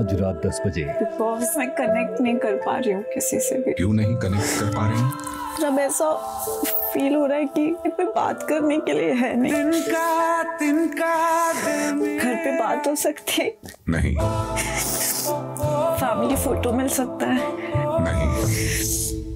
आज रात 10 बजे। बॉस मैं कनेक्ट नहीं कर पा रही हूँ किसी से भी। क्यों नहीं कनेक्ट कर पा रही हूँ? जब ऐसा फील हो रहा है कि पे बात करने के लिए है नहीं। घर पे बात हो सकती है? नहीं। फैमिली फोटो मिल सकता है? नहीं।